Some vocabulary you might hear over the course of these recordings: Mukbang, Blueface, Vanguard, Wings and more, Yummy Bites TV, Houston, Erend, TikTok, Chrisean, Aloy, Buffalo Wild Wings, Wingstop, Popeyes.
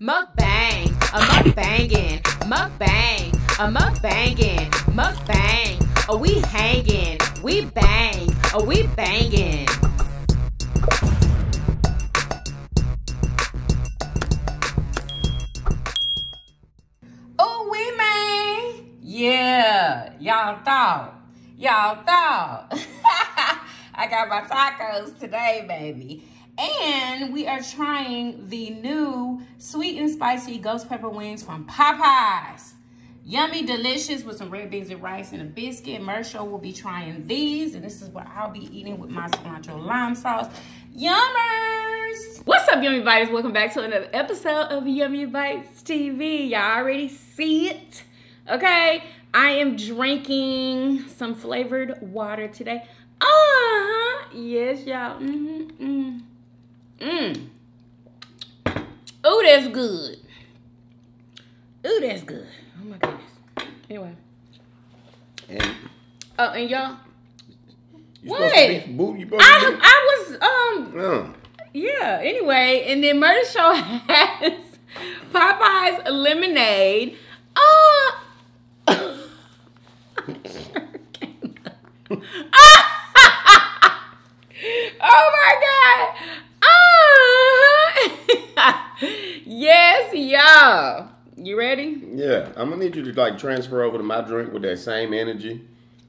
Mukbang, a mukbangin', mukbang, a mukbangin', mukbang, a we hangin', we bang, a we bangin'. Oh, we man, yeah, y'all thought. I got my tacos today, baby. And we are trying the new sweet and spicy ghost pepper wings from Popeyes. Yummy, delicious, with some red beans and rice and a biscuit. Mersho will be trying these, and this is what I'll be eating with my cilantro lime sauce. Yummers! What's up, Yummy Bites? Welcome back to another episode of Yummy Bites TV. Y'all already see it, okay? I am drinking some flavored water today. Yes, y'all. Oh, that's good. Oh, that's good. Oh my goodness. Anyway. And y'all. What? Yeah. Anyway, and then Murder Show has Popeye's lemonade. Oh my God. Yes, y'all. You ready? Yeah. I'm going to need you to, like, transfer over to my drink with that same energy.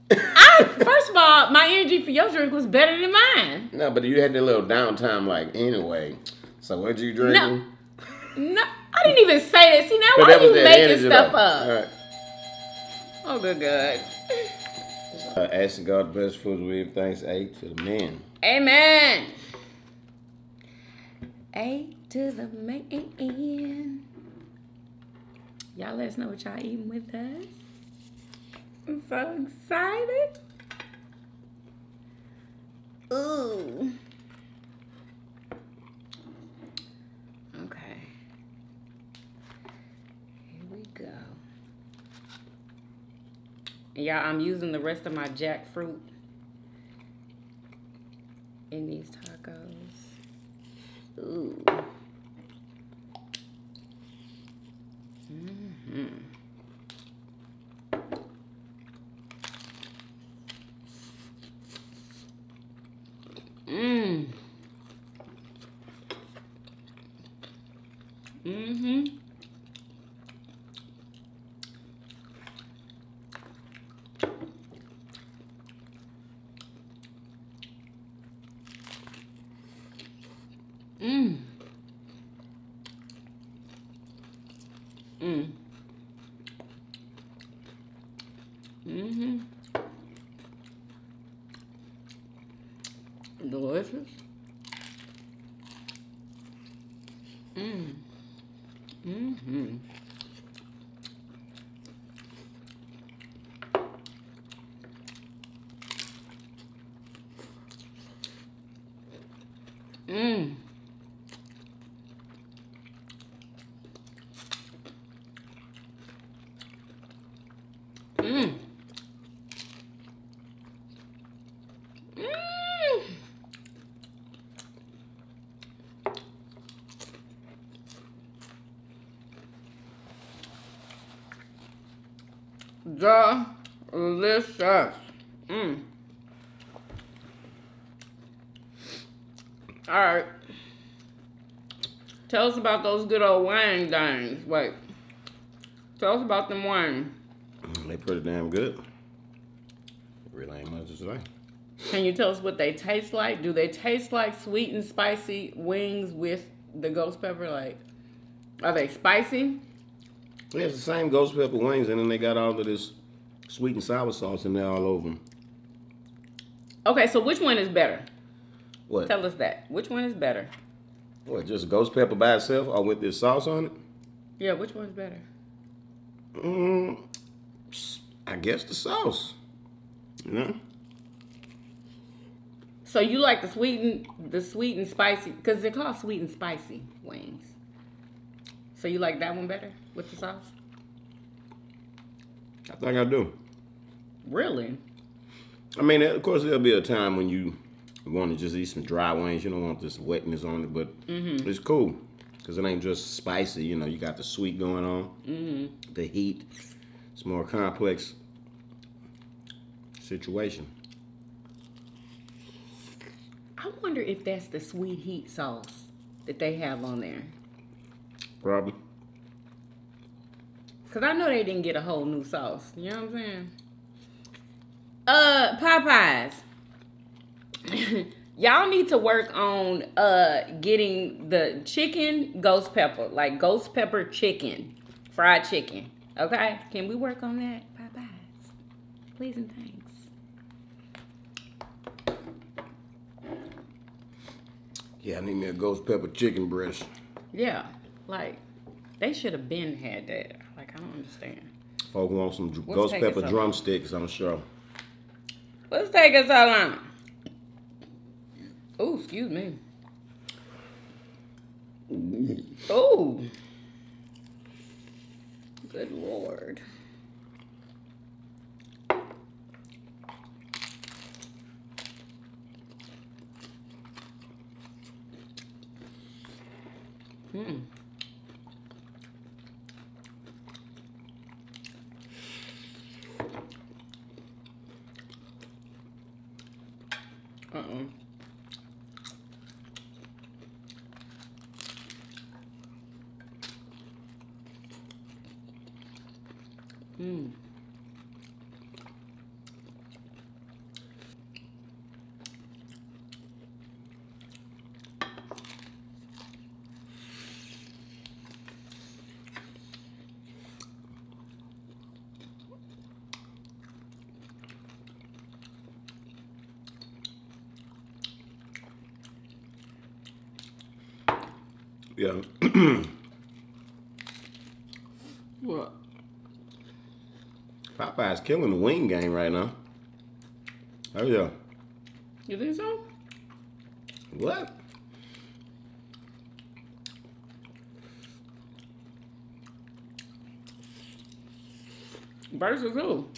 First of all, my energy for your drink was better than mine. No, but you had that little downtime, like, anyway. So what you drinking? No, I didn't even say that. See, now why are you making stuff up? All right. Oh, good God. Asking God the best foods we give thanks to the man. Amen. A to the man. Y'all let us know what y'all eating with us. I'm so excited. Ooh. Okay. Here we go. Y'all, I'm using the rest of my jackfruit in these tacos. Ooh. Delicious. Delicious. All right. Tell us about those good old wine things. Wait. Tell us about them wine. They pretty damn good. Really ain't much to say. Can you tell us what they taste like? Do they taste like sweet and spicy wings with the ghost pepper? Like, are they spicy? Yeah, it's the same ghost pepper wings, and then they got all of this sweet and sour sauce in there all over them. Okay, so which one is better? What? Tell us that. Which one is better? What, just ghost pepper by itself or with this sauce on it? Yeah, which one's better? I guess the sauce. You know? So you like the sweet and spicy, because they're called sweet and spicy wings. So you like that one better with the sauce? I think I do. Really? I mean, of course, there'll be a time when you want to just eat some dry wings. You don't want this wetness on it, but it's cool. because it ain't just spicy. You know, you got the sweet going on, the heat. It's more complex situation. I wonder if that's the sweet heat sauce that they have on there. Probably. Because I know they didn't get a whole new sauce. You know what I'm saying? Popeyes. Y'all need to work on getting the chicken ghost pepper. Like ghost pepper chicken. Fried chicken. Okay? Can we work on that, Popeyes? Please and thanks. Yeah, I need me a ghost pepper chicken breast. Yeah, like, they should have been had that. Like, I don't understand. Folks want some ghost pepper drumsticks, I'm sure. Let's take us all on. Oh, excuse me. Oh. Good Lord. Mm. Uh-oh. Mm. Yeah. What? Popeye's killing the wing game right now. Oh yeah. You think so? What? Versus who?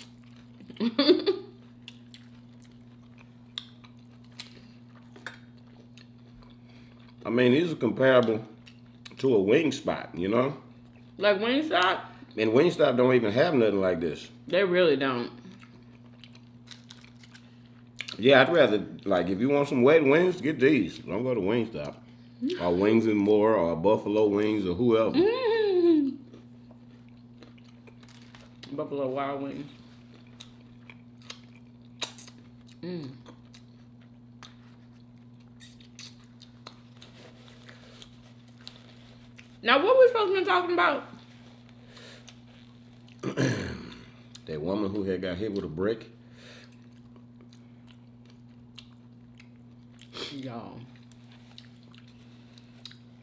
I mean, these are comparable to a wing spot, you know? Like Wingstop? And Wingstop don't even have nothing like this. They really don't. Yeah, I'd rather, like, if you want some wet wings, get these. Don't go to Wingstop. Or Wings and More, or Buffalo Wings, or whoever. Mm-hmm. Buffalo Wild Wings. Mm. Now, what we supposed to be talking about? That woman who had got hit with a brick. Y'all.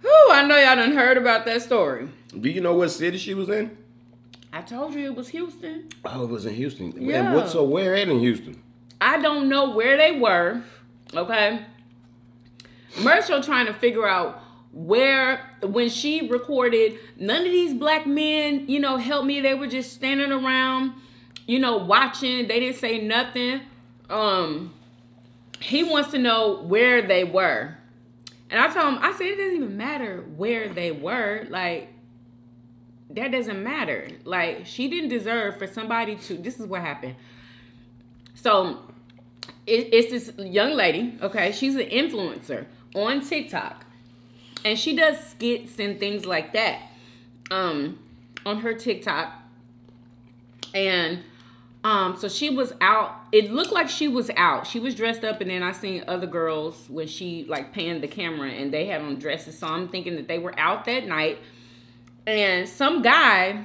Whew, I know y'all done heard about that story. Do you know what city she was in? I told you it was Houston. Oh, it was in Houston. Yeah. And what, so where at in Houston? I don't know where they were. Okay. Marshall trying to figure out where, when she recorded, none of these black men, you know, helped me. They were just standing around, you know, watching. They didn't say nothing. He wants to know where they were. And I told him, I said, it doesn't even matter where they were. Like, that doesn't matter. Like, she didn't deserve for somebody to, this is what happened. So, it's this young lady, okay? She's an influencer on TikTok. And she does skits and things like that on her TikTok. And so she was out. It looked like she was out. She was dressed up. And then I seen other girls when she, like, panned the camera. And they had on dresses. So I'm thinking that they were out that night. And some guy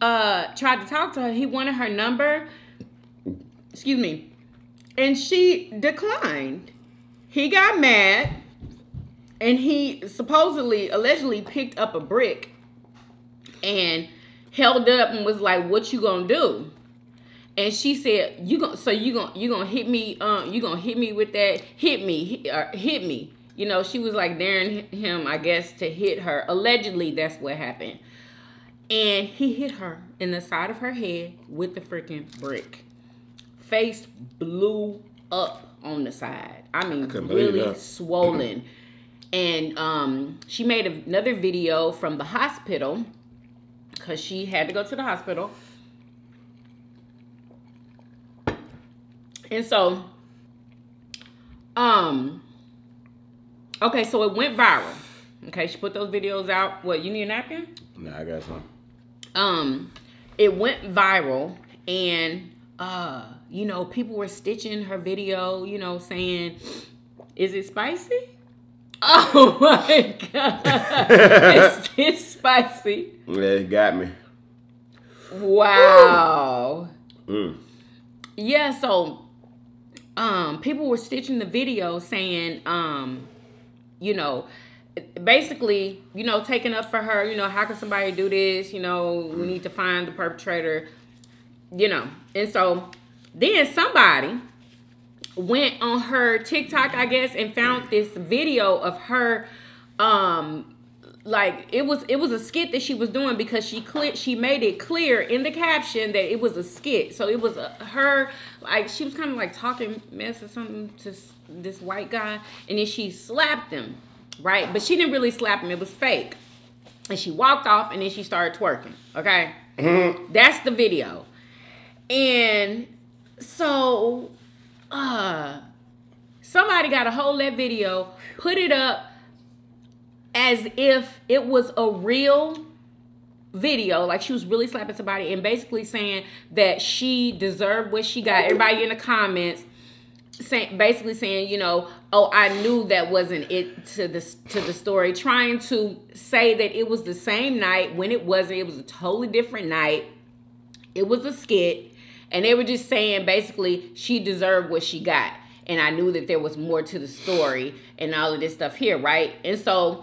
tried to talk to her. He wanted her number. Excuse me. And she declined. He got mad. And he supposedly, allegedly picked up a brick and held up and was like, what you gonna do? And she said, you gonna hit me, you gonna hit me with that, hit me. You know, she was like daring him, I guess, to hit her. Allegedly, that's what happened. And he hit her in the side of her head with the freaking brick. Face blew up on the side. I mean, really swollen. And she made another video from the hospital because she had to go to the hospital. And so, okay, so it went viral. Okay, she put those videos out. What, you need a napkin? Nah, I got some. It went viral, and you know, people were stitching her video, you know, saying, "Is it spicy?" Oh my God. It's spicy. Yeah, it got me. Wow. Mm. Yeah, so people were stitching the video saying, you know, basically, you know, taking up for her, you know, how can somebody do this? You know, we need to find the perpetrator, you know. And so then somebody went on her TikTok, I guess, and found this video of her, like, it was a skit that she was doing, because she made it clear in the caption that it was a skit. So it was her, like, she was kind of like talking mess or something to this white guy, and then she slapped him, right? But she didn't really slap him, it was fake. And she walked off, and then she started twerking, okay? Mm-hmm. That's the video. And so somebody got a hold of that video, put it up as if it was a real video, like she was really slapping somebody, and basically saying that she deserved what she got. Everybody in the comments saying, basically saying, you know, oh, I knew that wasn't it to the story, trying to say that it was the same night when it wasn't. It was a totally different night. It was a skit. And they were just saying, basically, she deserved what she got. And I knew that there was more to the story and all of this stuff here, right? And so,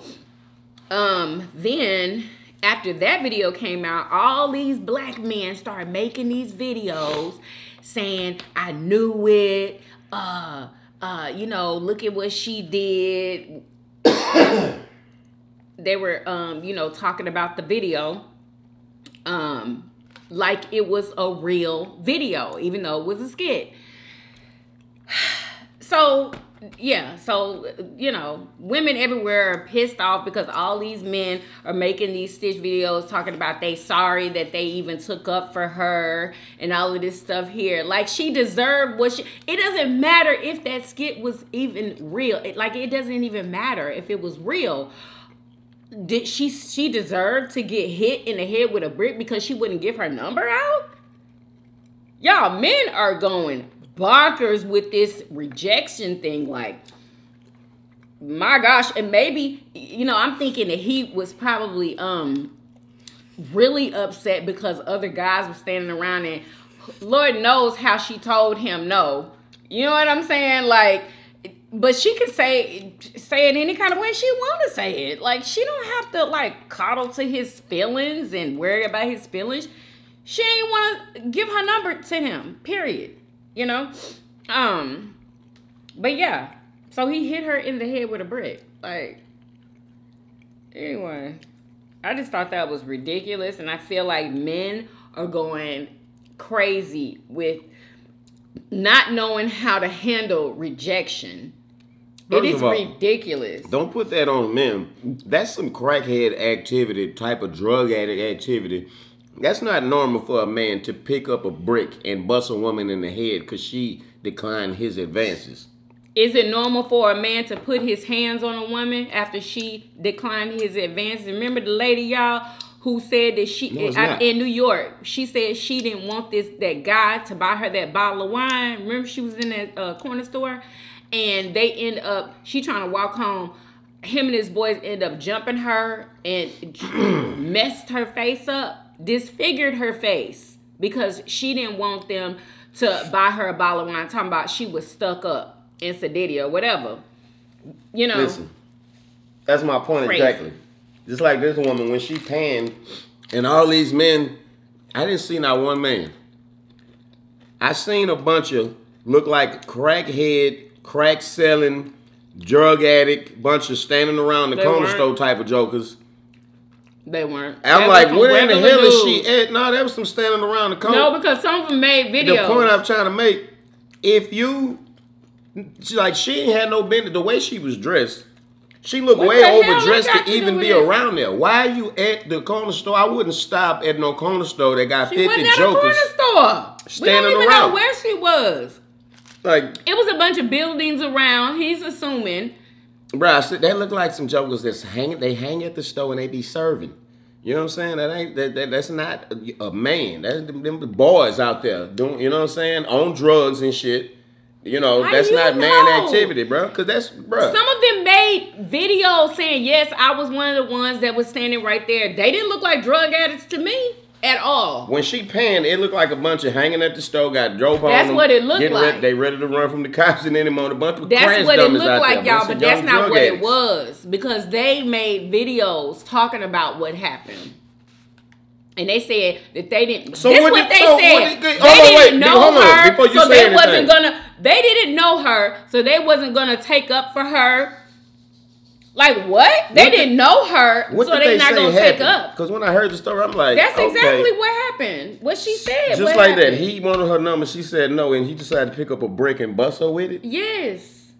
then, after that video came out, all these black men started making these videos saying, I knew it. You know, look at what she did. They were, you know, talking about the video. Like it was a real video, even though it was a skit. So, yeah. So, you know, women everywhere are pissed off because all these men are making these stitch videos talking about they sorry that they even took up for her and all of this stuff here. Like, she deserved what she... It doesn't matter if that skit was even real. It doesn't even matter if it was real. Did she deserve to get hit in the head with a brick because she wouldn't give her number out? Y'all, men are going bonkers with this rejection thing. Like, my gosh. And maybe, you know, I'm thinking that he was probably really upset because other guys were standing around, and Lord knows how she told him no. You know what I'm saying? Like, but she can say it any kind of way she want to say it. Like, she don't have to, like, coddle to his feelings and worry about his feelings. She ain't want to give her number to him, period. You know? But, yeah. So, he hit her in the head with a brick. Like, anyway. I just thought that was ridiculous. And I feel like men are going crazy with not knowing how to handle rejection. It is ridiculous. Don't put that on men. That's some crackhead activity, type of drug addict activity. That's not normal for a man to pick up a brick and bust a woman in the head because she declined his advances. Is it normal for a man to put his hands on a woman after she declined his advances? Remember the lady, y'all, who said that in New York, she said she didn't want that guy to buy her that bottle of wine. Remember, she was in that corner store? And they end up, she trying to walk home. Him and his boys end up jumping her and messed her face up, disfigured her face because she didn't want them to buy her a bottle of wine. Talking about she was stuck up in Sediddy or whatever. You know. Listen, that's my point exactly. Just like this woman, when she panned, and all these men, I didn't see not one man. I seen a bunch of look like crackhead, crack selling, drug addict, bunch of standing around the corner store type of jokers. They weren't. I'm like, where in the hell is she at? No, there was some standing around the corner. No, because some of them made videos. The point I'm trying to make, if you, she ain't had no bend. The way she was dressed, She looked way overdressed to even be around there. Why are you at the corner store? I wouldn't stop at no corner store that got 50 jokers. She wasn't at the corner store. Standing around. We don't even know where she was. Like, it was a bunch of buildings around. He's assuming. Bruh, they look like some jokers that's hanging. They hang at the store and they be serving. You know what I'm saying? That ain't that's not a man. That's them boys out there doing. You know what I'm saying? On drugs and shit. You know, that's not man activity, bro. Because that's, bro. Some of them made videos saying, yes, I was one of the ones that was standing right there. They didn't look like drug addicts to me at all. When she panned, it looked like a bunch of hanging at the store, got drove home. That's what it looked like. They ready to run from the cops and any moment. A bunch of that's what it looked like, y'all, but that's not what it was. Because they made videos talking about what happened. And they said that they didn't. So this what they said. They didn't know her, so they wasn't gonna. They didn't know her, so they wasn't gonna take up for her. Like what? They didn't know her, so they're not gonna take up. Because when I heard the story, I'm like, that's exactly what happened. What she said. Just like that, he wanted her number. She said no, and he decided to pick up a brick and bust her with it. Yes.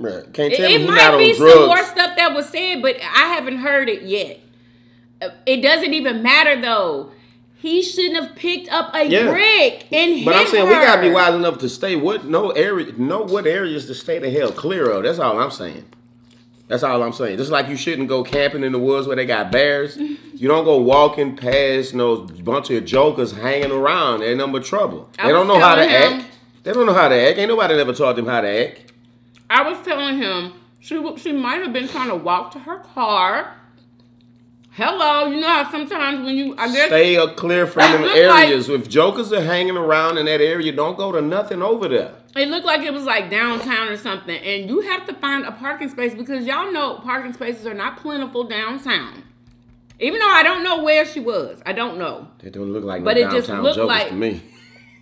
Right. Can't tell me he's not on drugs. It might be some more stuff that was said, but I haven't heard it yet. It doesn't even matter though. He shouldn't have picked up a brick and hit her. But I'm saying we gotta be wise enough to stay what areas to stay the hell clear of. That's all I'm saying. That's all I'm saying. Just like you shouldn't go camping in the woods where they got bears. You don't go walking past no bunch of jokers hanging around. They're nothing but trouble. They don't know how to act. They don't know how to act. Ain't nobody ever taught them how to act. I was telling him she might have been trying to walk to her car. Hello, you know how sometimes when you, I guess, stay clear from them areas. Like, if jokers are hanging around in that area, don't go to nothing over there. It looked like it was like downtown or something. And you have to find a parking space because y'all know parking spaces are not plentiful downtown. Even though I don't know where she was. I don't know. They don't look like no downtown jokers to me.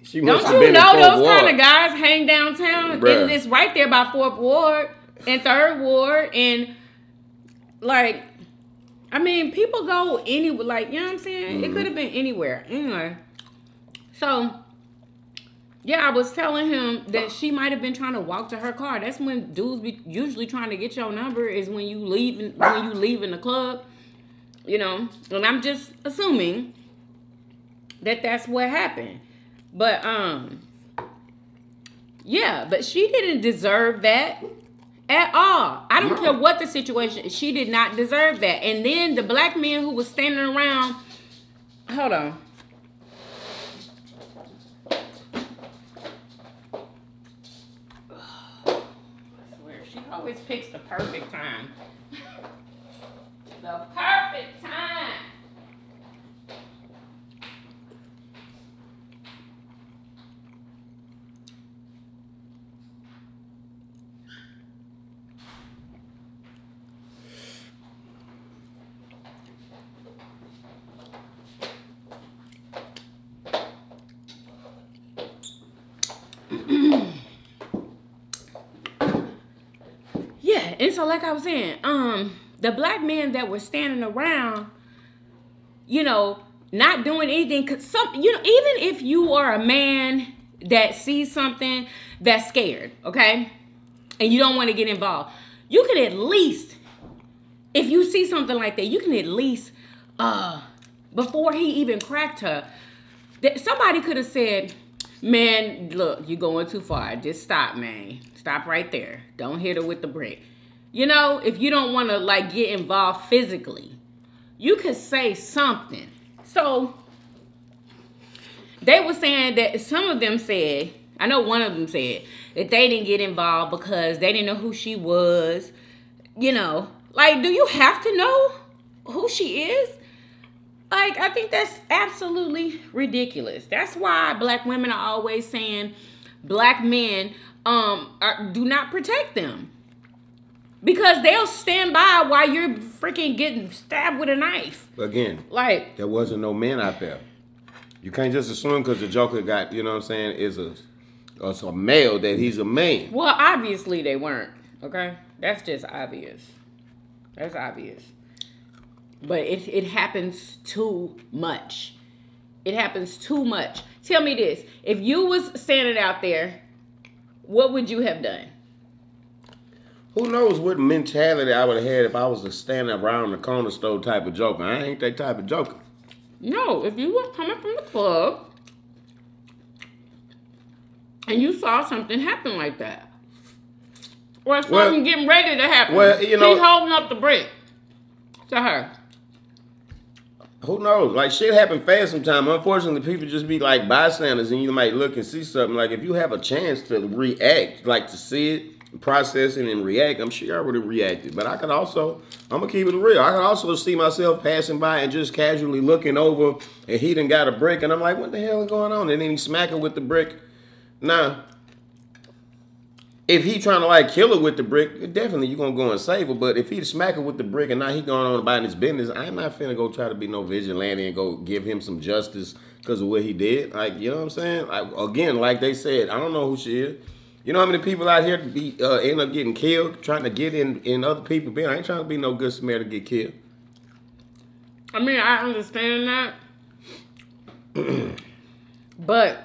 She must have been in 4th Ward. Don't you know those kind of guys hang downtown? Bruh. And it's right there by 4th Ward and 3rd Ward and like... I mean, people go anywhere, like, you know what I'm saying? Mm-hmm. It could have been anywhere. Anyway. So, yeah, I was telling him that she might have been trying to walk to her car. That's when dudes be usually trying to get your number is when you leave, in the club, you know? And I'm just assuming that that's what happened. But, yeah, but she didn't deserve that. At all. I don't care what the situation is. She did not deserve that. And then the black man who was standing around. Hold on. I swear, she always picks the perfect time. The perfect time. And so, like I was saying, the black men that were standing around, you know, not doing anything. Cause you know, even if you are a man that sees something that's scared, okay, and you don't want to get involved, you can at least, if you see something like that, you can at least, before he even cracked her, that somebody could have said, man, look, you're going too far. Just stop, man. Stop right there. Don't hit her with the brick. You know, if you don't want to, like, get involved physically, you could say something. So, they were saying that some of them said, I know one of them said, that they didn't get involved because they didn't know who she was. You know, like, do you have to know who she is? Like, I think that's absolutely ridiculous. That's why black women are always saying black men do not protect them. Because they'll stand by while you're freaking getting stabbed with a knife. Again, like there wasn't no men out there. You can't just assume because the joker got, you know what I'm saying, is a male that he's a man. Well, obviously they weren't. Okay, that's just obvious. That's obvious. But it happens too much. It happens too much. Tell me this: if you was standing out there, what would you have done? Who knows what mentality I would have had if I was a stand around the corner store type of joker. I ain't that type of joker. No, if you were coming from the club and you saw something happen like that, or something getting ready to happen, you know, he's holding up the brick to her. Who knows? Like, shit happen fast sometimes. Unfortunately, people just be like bystanders, and you might look and see something. Like, if you have a chance to react, like to see it, process it and react, I'm sure I would have reacted. But I could also, I'm going to keep it real, I could also see myself passing by and just casually looking over and he done got a brick and I'm like, what the hell is going on? And then he smack her with the brick. Now, if he trying to like kill her with the brick, definitely you're going to go and save her. But if he smack her with the brick and now he going on about his business, I'm not finna go try to be no vigilante and go give him some justice because of what he did. Like, you know what I'm saying? Like, again, like they said, I don't know who she is. You know how many people out here be, end up getting killed, trying to get in other people's business? I ain't trying to be no good Samaritan to get killed. I mean, I understand that. But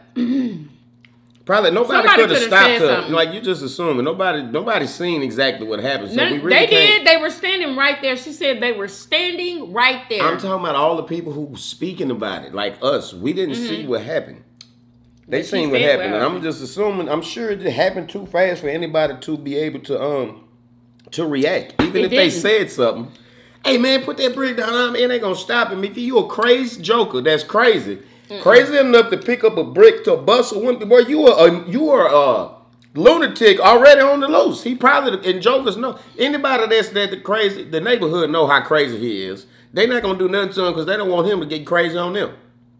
probably nobody could have stopped her. Something. Like, you just assuming. Nobody seen exactly what happened. So they were standing right there. She said they were standing right there. I'm talking about all the people who were speaking about it, like us. We didn't see what happened. They seen what happened. And I'm just assuming, I'm sure it happened too fast for anybody to be able to react. Even if they said something, hey man, put that brick down, it ain't gonna stop him. If you a crazy joker, that's crazy. Crazy enough to pick up a brick to bustle one, boy, you are a lunatic already on the loose. He probably, and jokers know, anybody that's the neighborhood know how crazy he is. They not gonna do nothing to him because they don't want him to get crazy on them.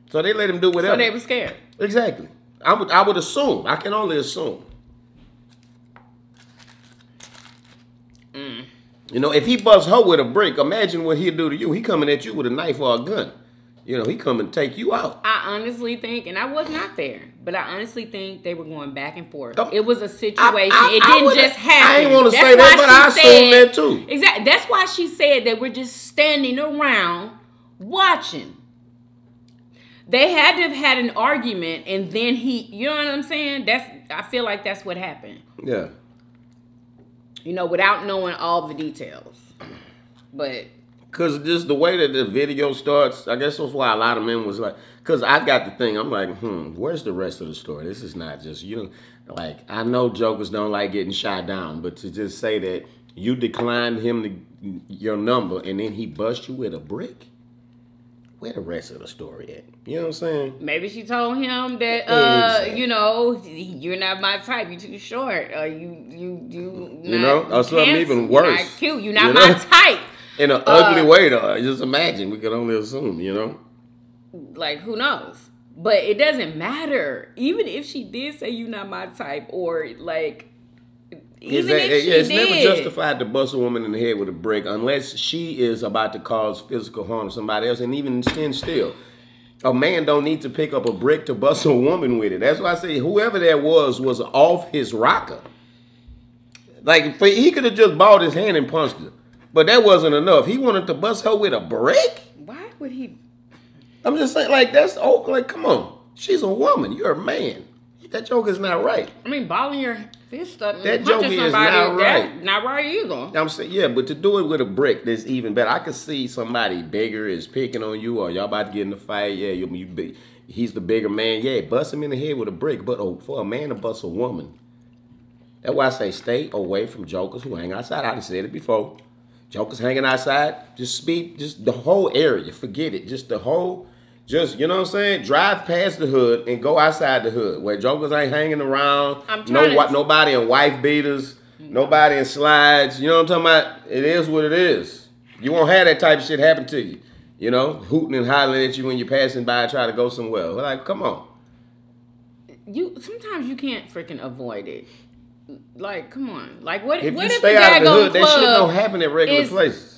So they let him do whatever. So they were scared. Exactly. I would assume. I can only assume. You know, if he busts her with a brick, imagine what he'd do to you. He coming at you with a knife or a gun. You know, he come and take you out. I honestly think, and I was not there, but I honestly think they were going back and forth. It was a situation. It didn't just happen. I ain't want to say that, but I assume that too. Exactly. That's why she said that we're just standing around watching. They had to have had an argument, and then he, you know what I'm saying? I feel like that's what happened. Yeah. You know, without knowing all the details. But. Because just the way that the video starts, I guess that's why a lot of men was like, because I got the thing, I'm like, where's the rest of the story? This is not just, you know, like, I know jokers don't like getting shot down, but to just say that you declined him your number, and then he bust you with a brick? Where the rest of the story at? You know what I'm saying? Maybe she told him that, exactly. You know, you're not my type. You're too short. Or something even worse. You're not cute. You're not my type. In an ugly way, though. Just imagine. We could only assume, you know? Like, who knows? But it doesn't matter. Even if she did say you're not my type or, like, It's never justified to bust a woman in the head with a brick unless she is about to cause physical harm to somebody else. And even still, a man don't need to pick up a brick to bust a woman with it. That's why I say whoever that was off his rocker. Like, he could have just balled his hand and punched her. But that wasn't enough. He wanted to bust her with a brick? Why would he? I'm just saying, like, that's, oh, like, come on. She's a woman. You're a man. That joke is not right. I mean, balling your fist up. That joke is not right. Not right either. I'm saying, yeah, but to do it with a brick, that's even better. I could see somebody bigger is picking on you, or y'all about to get in a fight. Yeah, he's the bigger man. Yeah, bust him in the head with a brick. But for a man to bust a woman, that's why I say stay away from jokers who hang outside. I done said it before. Jokers hanging outside, just the whole area. Forget it. Just the whole. Just, you know what I'm saying? Drive past the hood and go outside the hood where jokers ain't hanging around. Nobody in wife beaters, nobody in slides. You know what I'm talking about? It is what it is. You won't have that type of shit happen to you. You know, hooting and hollering at you when you're passing by and trying to go somewhere. Like, come on. Sometimes you can't freaking avoid it. Like, come on. Like, what if you stay out of the hood, that shit don't happen at regular places.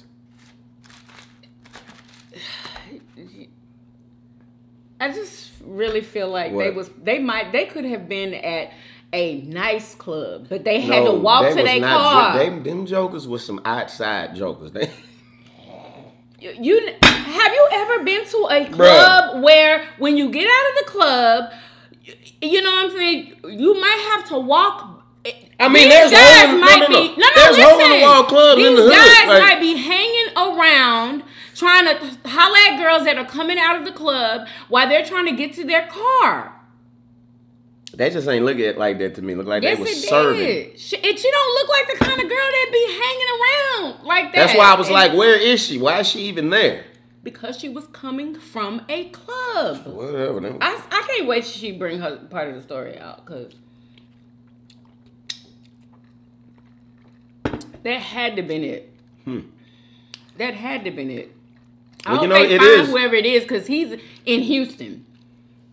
I just really feel like they could have been at a nice club, but they had to walk to their car. Them jokers was some outside jokers. Have you ever been to a club where when you get out of the club, you know what I'm saying, you might have to walk I mean, there's hole-in-the-wall club in the hood. These guys might be hanging around trying to holler at girls that are coming out of the club while they're trying to get to their car. That just ain't look at like that to me. Look like they was serving. She don't look like the kind of girl that be hanging around like that. That's why I was like, where is she? Why is she even there? Because she was coming from a club. Whatever. I can't wait till she bring her part of the story out, because that had to been it. That had to been it. I hope they find whoever it is, because he's in Houston.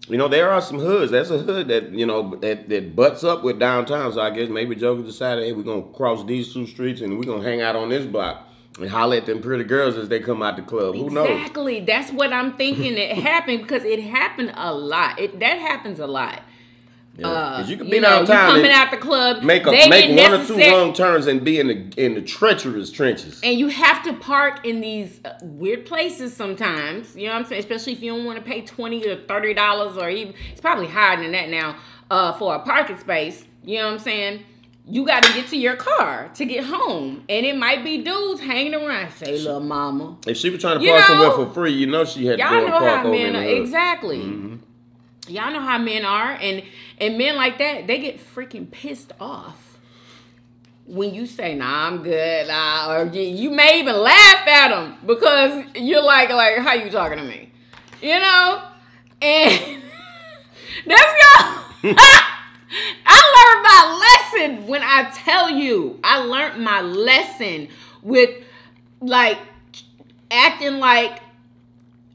You know, there are some hoods. That's a hood that, you know, that butts up with downtown. So I guess maybe Joker decided, hey, we're going to cross these two streets and we're going to hang out on this block and holler at them pretty girls as they come out the club. Who knows? Exactly. That's what I'm thinking. It happened because it happened a lot. That happens a lot. Yeah. You can be downtown coming out the club, make one or two wrong turns and be in the treacherous trenches. And you have to park in these weird places sometimes. You know what I'm saying? Especially if you don't want to pay $20 or $30, or even it's probably higher than that now for a parking space. You know what I'm saying? You got to get to your car to get home, and it might be dudes hanging around. Say, little mama, if she was trying to park somewhere for free, you know she had to go and park over in the hood. Exactly. Mm-hmm. Y'all know how men are, and men like that, they get freaking pissed off when you say, nah, I'm good, or you may even laugh at them because you're like, how you talking to me? You know? And that's y'all. I learned my lesson when I tell you. I learned my lesson with, like, acting like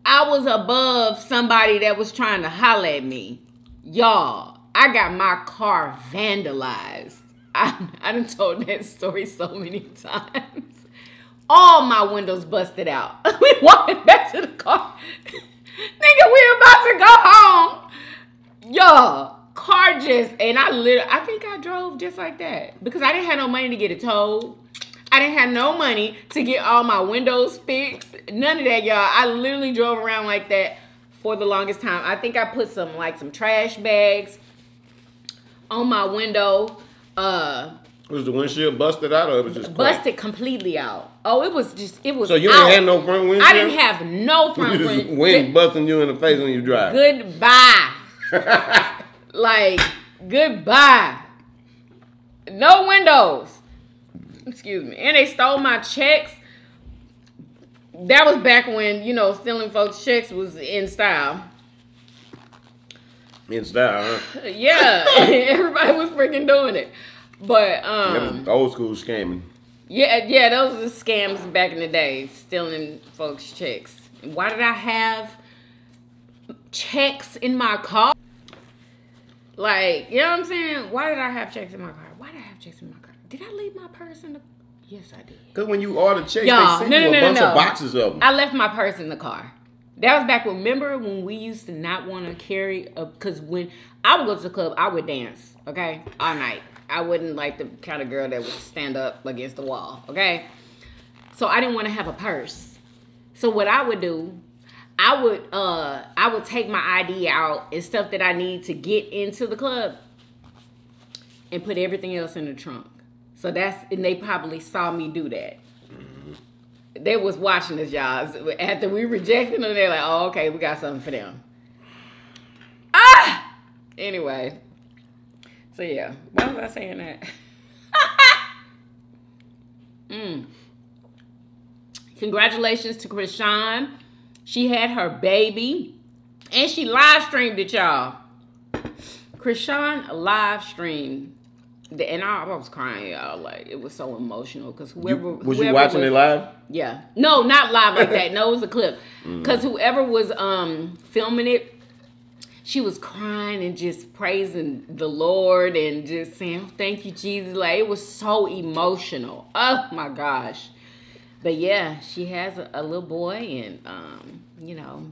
I was above somebody that was trying to holler at me. Y'all, I got my car vandalized. I done told that story so many times. All my windows busted out. We walking back to the car. Nigga, we about to go home. Y'all, car just, and I think I drove just like that. Because I didn't have no money to get it towed. I didn't have no money to get all my windows fixed. None of that, y'all. I literally drove around like that for the longest time. I think I put some trash bags on my window. Was the windshield busted out, or it was just busted completely out? Oh, it was so you didn't have no front windshield? I didn't have no front windshield. Wind busting you in the face when you drive. Goodbye. Like, goodbye. No windows. Excuse me. And they stole my checks. That was back when, you know, stealing folks' checks was in style. In style, huh? Yeah. Everybody was freaking doing it. But, that was old school scamming. Yeah, those were scams back in the day. Stealing folks' checks. Why did I have checks in my car? Like, you know what I'm saying? Why did I have checks in my car? Why did I have checks in my car? Did I leave my purse in the car? Yes, I did. Because when you order checks, they send you a bunch of boxes of them. I left my purse in the car. That was back when, remember when we used to not want to carry, because when I would go to the club, I would dance, okay? All night. I wasn't like the kind of girl that would stand up against the wall, okay? So I didn't want to have a purse. So what I would do, I would take my ID out and stuff that I need to get into the club and put everything else in the trunk. So and they probably saw me do that. They was watching us, y'all. After we rejected them, they're like, oh, okay, we got something for them. Ah! Anyway. So, yeah. Why was I saying that? Congratulations to Chrisean. She had her baby. And she live streamed it, y'all. Chrisean live streamed. And I was crying, y'all. Like, it was so emotional because whoever you watching it live? Yeah, no, not live like that. No, it was a clip. Because whoever was filming it, she was crying and just praising the Lord and just saying, "Thank you, Jesus." Like, it was so emotional. Oh my gosh! But yeah, she has a little boy, and you know.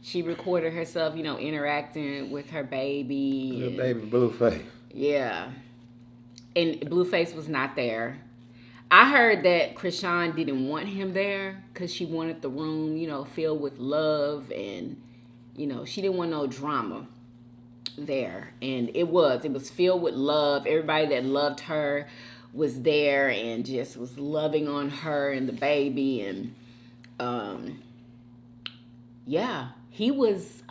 She recorded herself, you know, interacting with her baby. Little baby Blueface. Yeah. And Blueface was not there. I heard that Chrisean didn't want him there because she wanted the room, you know, filled with love, and, you know, she didn't want no drama. there, and it was filled with love. Everybody that loved her was there and just was loving on her and the baby. And yeah, he was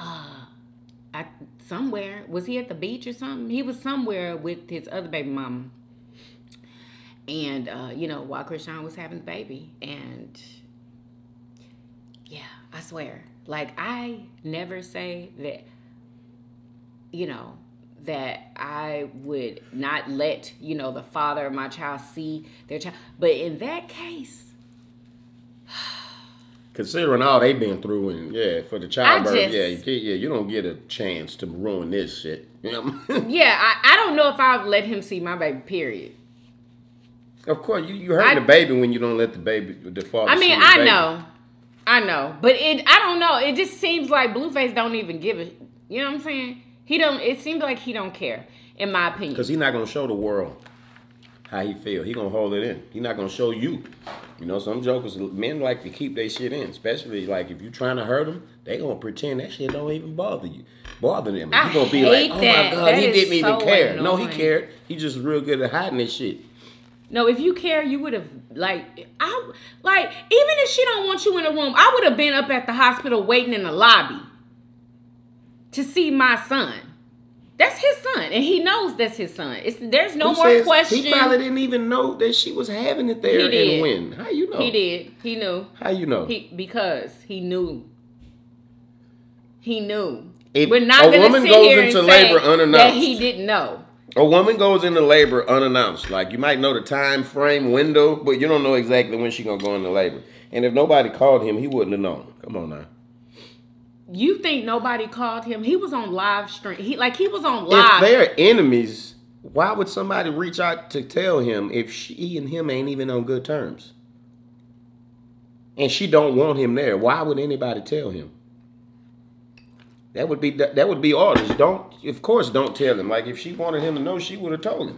somewhere. Was he at the beach or something? He was somewhere with his other baby mama. And, you know, while Chrisean was having the baby. And, yeah, I swear. Like, I never say that, you know, that I would not let, you know, the father of my child see their child. But in that case, considering all they've been through, and yeah, for the childbirth, just, you don't get a chance to ruin this shit. You know? Yeah, I don't know if I would let him see my baby, period. Of course, you hurt the baby when you don't let the baby, the father. I mean, see the baby. I know, but I don't know. It just seems like Blueface don't even give a. You know what I'm saying? He don't. It seems like he don't care, in my opinion. Because he's not gonna show the world how he feel. He gonna hold it in. He not gonna show you. You know, some jokers, men like to keep their shit in. Especially like if you trying to hurt them, they gonna pretend that shit don't even bother you, bother them. You gonna be like, oh my god, he didn't even care. Annoying. No, he cared. He just real good at hiding this shit. No, if you care, you would have, like, even if she don't want you in the room, I would have been up at the hospital waiting in the lobby to see my son. That's his son, and he knows that's his son. There's no more question. He probably didn't even know that she was having it there and when. How you know? He did. He knew. How you know? Because he knew. He knew. We're not going to sit here and say that he didn't know. A woman goes into labor unannounced. Like, you might know the time frame window, but you don't know exactly when she's going to go into labor. And if nobody called him, he wouldn't have known. Come on now. You think nobody called him? He was on live stream. He was on live. If they're enemies, why would somebody reach out to tell him if she and him ain't even on good terms? And she don't want him there. Why would anybody tell him? That would be orders. Of course don't tell him. Like if she wanted him to know, she would have told him.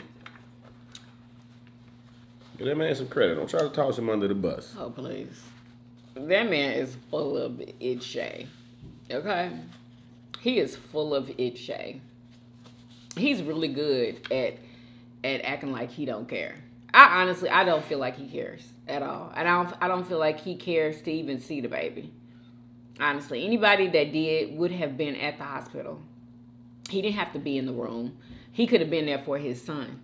Give that man some credit. Don't try to toss him under the bus. Oh please, that man is full of itchy. Okay, he is full of itchy. He's really good at acting like he don't care. I honestly don't feel like he cares at all, and I don't feel like he cares to even see the baby. Honestly, anybody that did would have been at the hospital. He didn't have to be in the room. He could have been there for his son.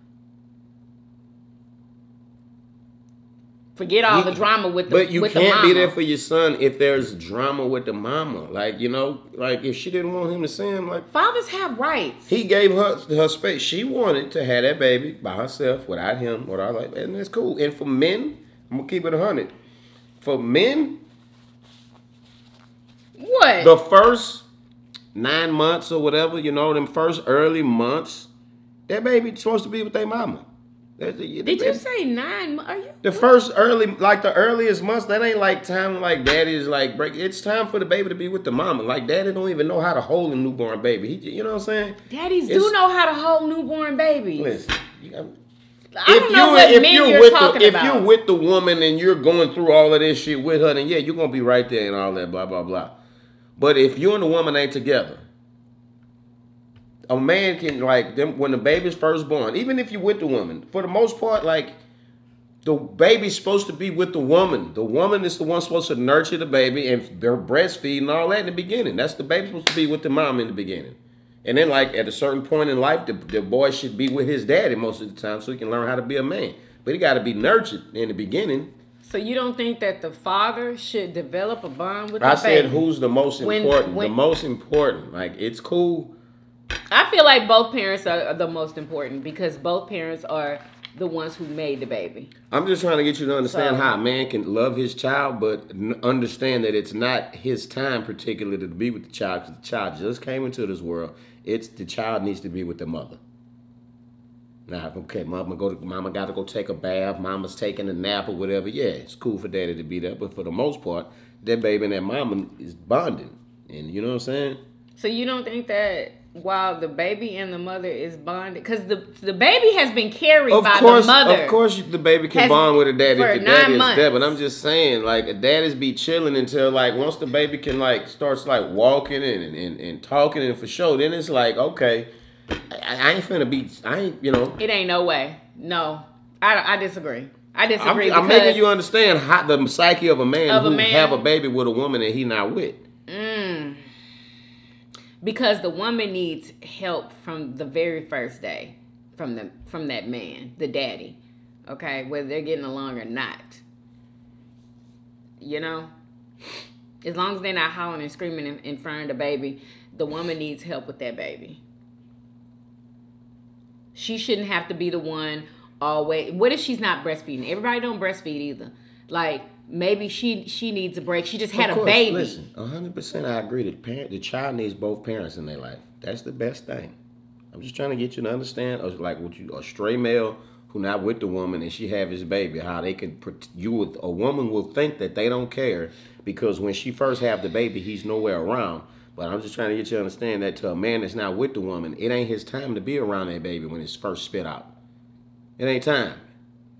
Forget all the drama with the mama. But you can't be there for your son if there's drama with the mama. Like, you know, like if she didn't want him to see him, like... Fathers have rights. He gave her space. She wanted to have that baby by herself, without him, without like, and that's cool. And for men, I'm going to keep it 100. For men... What? The first 9 months or whatever, you know, them first early months, that baby's supposed to be with their mama. Did you say 9 months? Are you the first early, like the earliest months? That ain't like time like daddy's like break. It's time for the baby to be with the mama. Like daddy don't even know how to hold a newborn baby. You know what I'm saying? Daddies do know how to hold newborn babies. Listen, you got. If you're with the woman and you're going through all of this shit with her, then yeah, you're gonna be right there and all that blah blah blah. But if you and the woman ain't together, a man can like them when the baby's first born. Even if you're with the woman, for the most part, like the baby's supposed to be with the woman. The woman is the one supposed to nurture the baby and they're breastfeeding and all that in the beginning. That's the baby supposed to be with the mom in the beginning. And then, like, at a certain point in life, the boy should be with his daddy most of the time so he can learn how to be a man. But he got to be nurtured in the beginning. So you don't think that the father should develop a bond with the baby? I said who's the most important. The most important. Like, it's cool. I feel like both parents are the most important because both parents are the ones who made the baby. I'm just trying to get you to understand how a man can love his child, but understand that it's not his time particularly to be with the child because the child just came into this world. It's the child needs to be with the mother. Now, okay, mama got to go take a bath. Mama's taking a nap or whatever. Yeah, it's cool for daddy to be there. But for the most part, that baby and that mama is bonding. And you know what I'm saying? So you don't think that while the baby and the mother is bonded, because the baby has been carried by the mother. Of course, the baby can bond with a dad if the daddy is there. But I'm just saying, like, daddies be chilling until, like, once the baby can, like, starts, like, walking and talking and for sure, then it's like, okay, I ain't finna be, you know. It ain't no way. No, I disagree. I disagree. I'm making you understand how the psyche of a man who have a baby with a woman that he not with. Mm. Because the woman needs help from the very first day from that man, the daddy. Okay, whether they're getting along or not. You know, as long as they're not hollering and screaming in front of the baby, the woman needs help with that baby. She shouldn't have to be the one. Always. What if she's not breastfeeding? Everybody don't breastfeed either. Like, maybe she needs a break. She just had a baby. Listen, 100% I agree. The child needs both parents in their life. That's the best thing. I'm just trying to get you to understand, like, a stray male who not with the woman and she have his baby, how they can, a woman will think that they don't care because when she first have the baby, he's nowhere around. But I'm just trying to get you to understand that to a man that's not with the woman, it ain't his time to be around that baby when it's first spit out. It ain't time.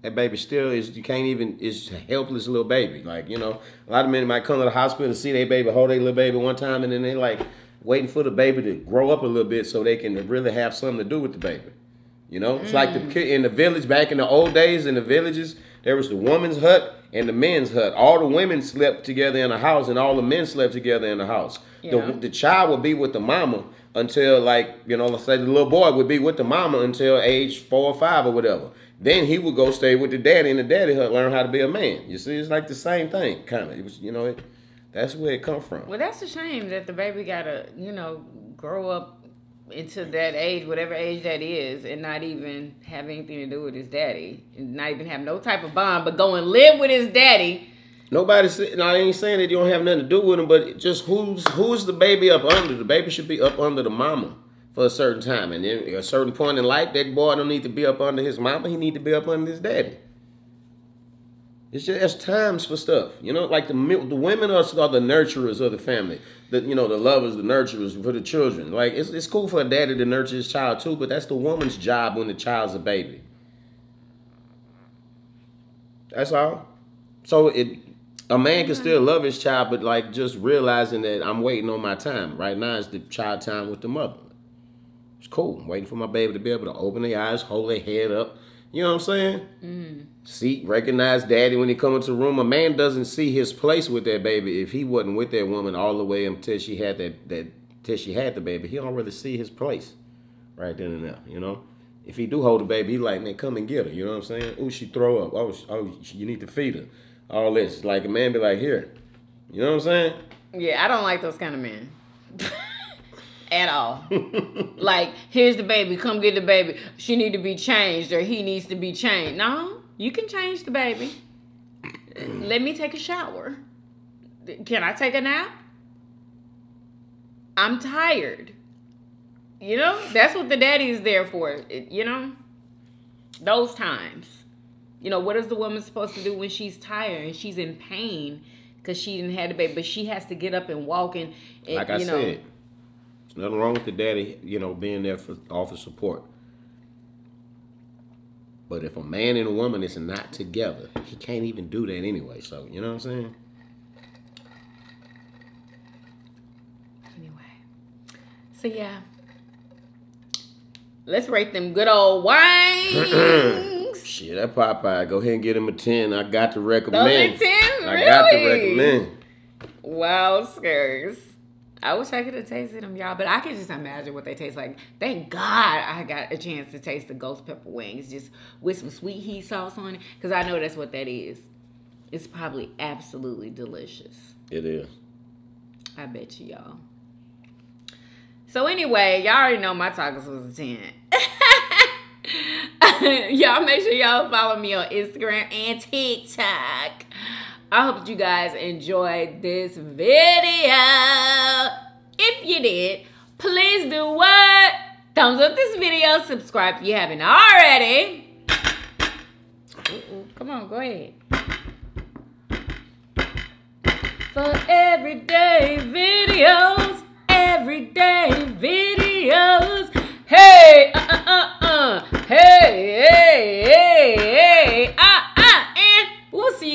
That baby still is, you can't even, it's a helpless little baby. Like, you know, a lot of men might come to the hospital and see their baby, hold their little baby one time, and then they like waiting for the baby to grow up a little bit so they can really have something to do with the baby. You know, it's like the kid in the village, back in the old days in the villages, there was the woman's hut and the men's hut. All the women slept together in the house and all the men slept together in the house. Yeah. The child would be with the mama until, like, you know, let's say the little boy would be with the mama until age 4 or 5 or whatever. Then he would go stay with the daddy and the daddy hut, learn how to be a man. You see, it's like the same thing, kind of. It was, you know, that's where it come from. Well, that's a shame that the baby got to, you know, grow up into that age, whatever age that is, and not even have anything to do with his daddy, and not even have no type of bond, but go and live with his daddy. I ain't saying that you don't have nothing to do with him, but just who's the baby up under? The baby should be up under the mama for a certain time, and then at a certain point in life, that boy don't need to be up under his mama. He need to be up under his daddy. It's just, there's times for stuff, you know. Like the women are the nurturers of the family, the lovers, the nurturers for the children. Like it's cool for a daddy to nurture his child too, but that's the woman's job when the child's a baby. That's all. So a man can still love his child, but like just realizing that I'm waiting on my time. Right now it's the child time with the mother. It's cool. I'm waiting for my baby to be able to open their eyes, hold their head up. You know what I'm saying? Mm-hmm. See, recognize daddy when he comes into the room. A man doesn't see his place with that baby if he wasn't with that woman all the way until she had till she had the baby. He don't really see his place right then and there, you know? If he do hold the baby, he like, man, come and get her. You know what I'm saying? Oh, she throw up. Oh, you need to feed her. All this, like a man be like, here, you know what I'm saying? Yeah, I don't like those kind of men at all. Like, here's the baby, come get the baby. She need to be changed or he needs to be changed. No, you can change the baby. Let me take a shower. Can I take a nap? I'm tired. You know, that's what the daddy is there for. You know, those times. You know, what is the woman supposed to do when she's tired and she's in pain because she didn't have the baby, but she has to get up and walk and, like I said, there's nothing wrong with the daddy, you know, being there for offer support. But if a man and a woman is not together, he can't even do that anyway. So, you know what I'm saying? Anyway. So, yeah. Let's rate them good old wines. Shit, that Popeye. Go ahead and get him a 10. I got to recommend. Those are 10? Really? I got to recommend. Wow, Skurs. I wish I could have tasted them, y'all, but I can just imagine what they taste like. Thank God I got a chance to taste the ghost pepper wings just with some sweet heat sauce on it, because I know that's what that is. It's probably absolutely delicious. It is. I bet you, y'all. So anyway, y'all already know my tacos was a 10. Y'all make sure y'all follow me on Instagram and TikTok. I hope that you guys enjoyed this video. If you did, please do what? Thumbs up this video. Subscribe if you haven't already. Come on, go ahead. For everyday videos.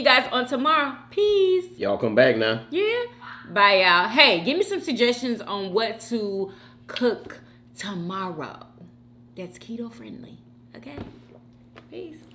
you guys on tomorrow. Peace. Y'all come back now. Yeah. Bye, y'all. Hey, give me some suggestions on what to cook tomorrow that's keto friendly. Okay? Peace.